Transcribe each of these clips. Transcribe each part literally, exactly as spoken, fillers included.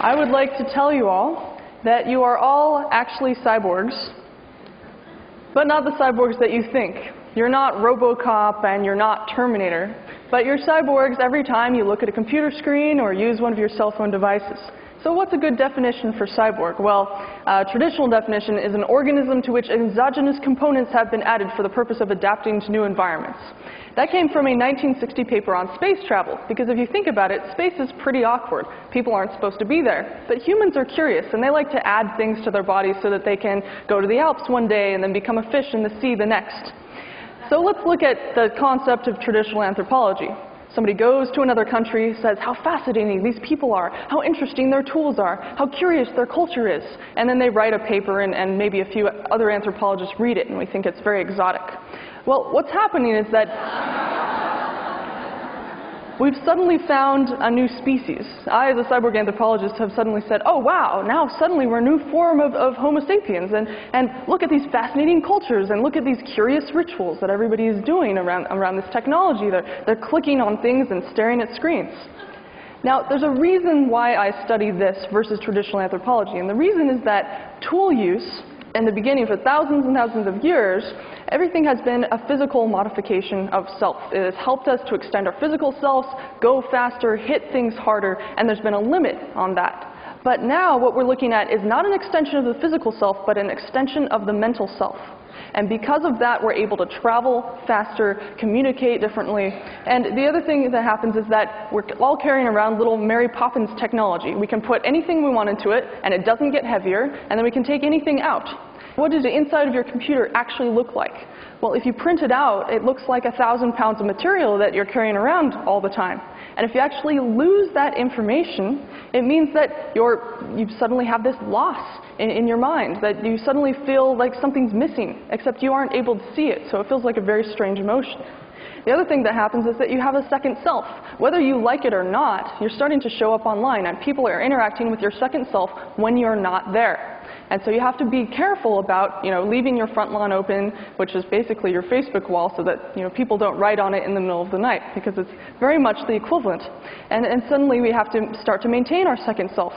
I would like to tell you all that you are all actually cyborgs, but not the cyborgs that you think. You're not RoboCop and you're not Terminator, but you're cyborgs every time you look at a computer screen or use one of your cell phone devices. So what's a good definition for cyborg? Well, a traditional definition is an organism to which exogenous components have been added for the purpose of adapting to new environments. That came from a nineteen sixty paper on space travel, because if you think about it, space is pretty awkward. People aren't supposed to be there. But humans are curious, and they like to add things to their bodies so that they can go to the Alps one day and then become a fish in the sea the next. So let's look at the concept of traditional anthropology. Somebody goes to another country, says how fascinating these people are, how interesting their tools are, how curious their culture is, and then they write a paper and, and maybe a few other anthropologists read it, and we think it's very exotic. Well, what's happening is that we've suddenly found a new species. I, as a cyborg anthropologist, have suddenly said, oh wow, now suddenly we're a new form of, of Homo sapiens, and, and look at these fascinating cultures, and look at these curious rituals that everybody is doing around, around this technology. They're, they're clicking on things and staring at screens. Now, there's a reason why I study this versus traditional anthropology, and the reason is that tool use, in the beginning, for thousands and thousands of years, everything has been a physical modification of self. It has helped us to extend our physical selves, go faster, hit things harder, and there's been a limit on that. But now what we're looking at is not an extension of the physical self, but an extension of the mental self. And because of that, we're able to travel faster, communicate differently. And the other thing that happens is that we're all carrying around little Mary Poppins technology. We can put anything we want into it, and it doesn't get heavier, and then we can take anything out. What does the inside of your computer actually look like? Well, if you print it out, it looks like a thousand pounds of material that you're carrying around all the time. And if you actually lose that information, it means that you're, you suddenly have this loss in, in your mind, that you suddenly feel like something's missing, except you aren't able to see it, so it feels like a very strange emotion. The other thing that happens is that you have a second self. Whether you like it or not, you're starting to show up online, and people are interacting with your second self when you're not there. And so you have to be careful about, you know, leaving your front lawn open, which is basically your Facebook wall, so that, you know, people don't write on it in the middle of the night, because it's very much the equivalent. And, and suddenly we have to start to maintain our second self.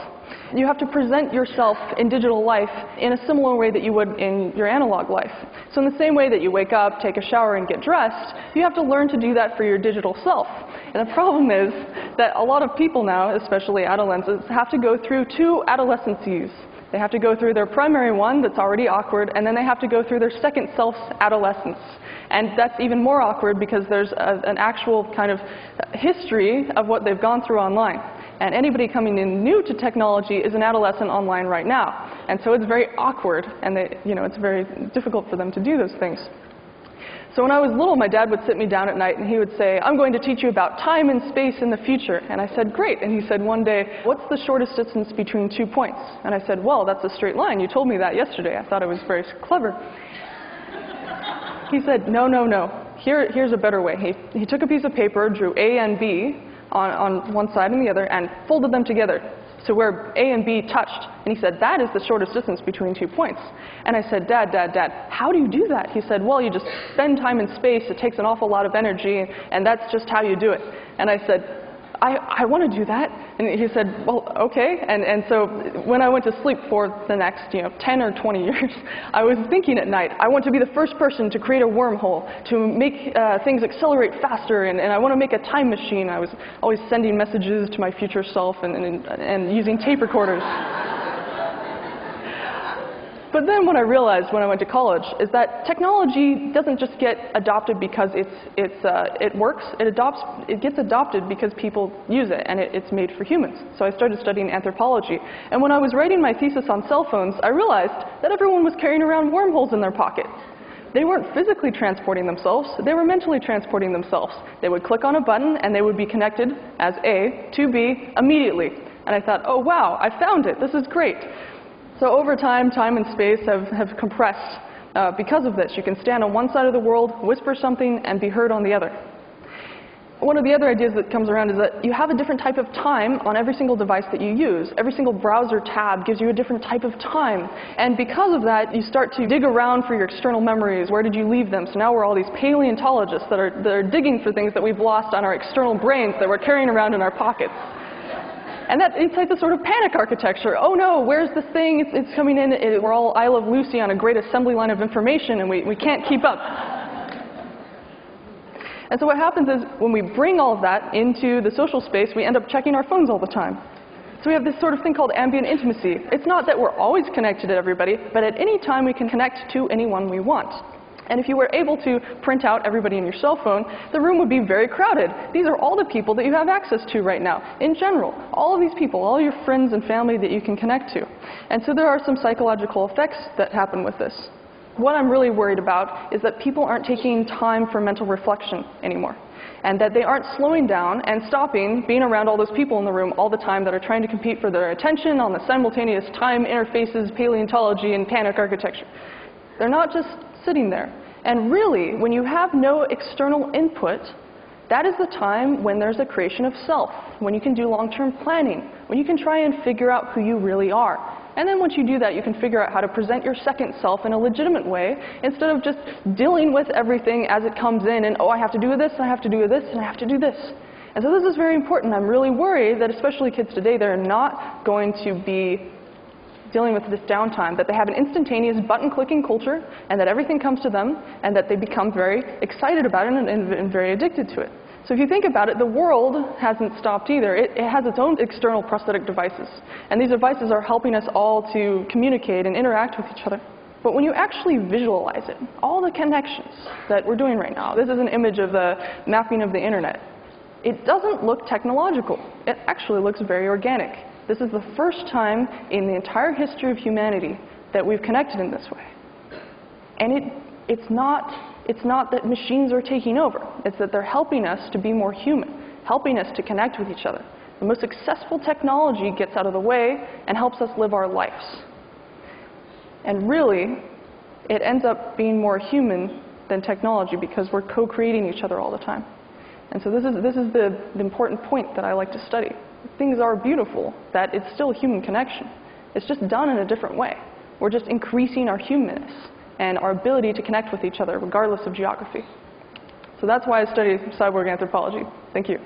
You have to present yourself in digital life in a similar way that you would in your analog life. So in the same way that you wake up, take a shower, and get dressed, you have to learn to do that for your digital self. And the problem is that a lot of people now, especially adolescents, have to go through two adolescencies. They have to go through their primary one that's already awkward, and then they have to go through their second self's adolescence. And that's even more awkward because there's a, an actual kind of history of what they've gone through online. And anybody coming in new to technology is an adolescent online right now. And so it's very awkward, and they, you know, it's very difficult for them to do those things. So when I was little, my dad would sit me down at night and he would say, I'm going to teach you about time and space in the future. And I said, great. And he said one day, what's the shortest distance between two points? And I said, well, that's a straight line. You told me that yesterday. I thought it was very clever. He said, no, no, no. Here, here's a better way. He, he took a piece of paper, drew A and B on, on one side and the other, and folded them together to where A and B touched. And he said, that is the shortest distance between two points. And I said, Dad, Dad, Dad, how do you do that? He said, well, you just spend time in space. It takes an awful lot of energy, and that's just how you do it. And I said, I, I want to do that. And he said, well, okay. And, and so when I went to sleep for the next you know, ten or twenty years, I was thinking at night, I want to be the first person to create a wormhole, to make uh, things accelerate faster, and, and I want to make a time machine. I was always sending messages to my future self and, and, and using tape recorders. But then what I realized when I went to college is that technology doesn't just get adopted because it's, it's, uh, it works. It, adopts, it gets adopted because people use it, and it, it's made for humans. So I started studying anthropology. And when I was writing my thesis on cell phones, I realized that everyone was carrying around wormholes in their pocket. They weren't physically transporting themselves. They were mentally transporting themselves. They would click on a button, and they would be connected as A to B immediately. And I thought, oh, wow, I found it. This is great. So over time, time and space have, have compressed. Uh, because of this, you can stand on one side of the world, whisper something, and be heard on the other. one of the other ideas that comes around is that you have a different type of time on every single device that you use. Every single browser tab gives you a different type of time. And because of that, you start to dig around for your external memories. Where did you leave them? So now we're all these paleontologists that are, that are digging for things that we've lost on our external brains that we're carrying around in our pockets. And that incites a sort of panic architecture. Oh no, where's this thing? It's, it's coming in. It, we're all I Love Lucy on a great assembly line of information, and we, we can't keep up. And so what happens is when we bring all of that into the social space, we end up checking our phones all the time. So we have this sort of thing called ambient intimacy. It's not that we're always connected to everybody, but at any time we can connect to anyone we want. And if you were able to print out everybody in your cell phone, the room would be very crowded. These are all the people that you have access to right now, in general. All of these people, all your friends and family that you can connect to. And so there are some psychological effects that happen with this. What I'm really worried about is that people aren't taking time for mental reflection anymore, and that they aren't slowing down and stopping being around all those people in the room all the time that are trying to compete for their attention on the simultaneous time interfaces, paleontology, and panic architecture. They're not just sitting there. And really, when you have no external input, that is the time when there's a creation of self, when you can do long-term planning, when you can try and figure out who you really are. And then once you do that, you can figure out how to present your second self in a legitimate way instead of just dealing with everything as it comes in and, oh, I have to do this, and I have to do this, and I have to do this. And so this is very important. I'm really worried that especially kids today, they're not going to be dealing with this downtime, that they have an instantaneous button-clicking culture, and that everything comes to them, and that they become very excited about it and, and, and very addicted to it. So if you think about it, the world hasn't stopped either. It, it has its own external prosthetic devices. And these devices are helping us all to communicate and interact with each other. But when you actually visualize it, all the connections that we're doing right now, this is an image of the mapping of the internet. It doesn't look technological. It actually looks very organic. This is the first time in the entire history of humanity that we've connected in this way. And it, it's, not, it's not that machines are taking over. It's that they're helping us to be more human, helping us to connect with each other. The most successful technology gets out of the way and helps us live our lives. And really, it ends up being more human than technology because we're co-creating each other all the time. And so this is, this is the, the important point that I like to study. Things are beautiful, that it's still human connection. It's just done in a different way. We're just increasing our humanness and our ability to connect with each other regardless of geography. So that's why I study cyborg anthropology. Thank you.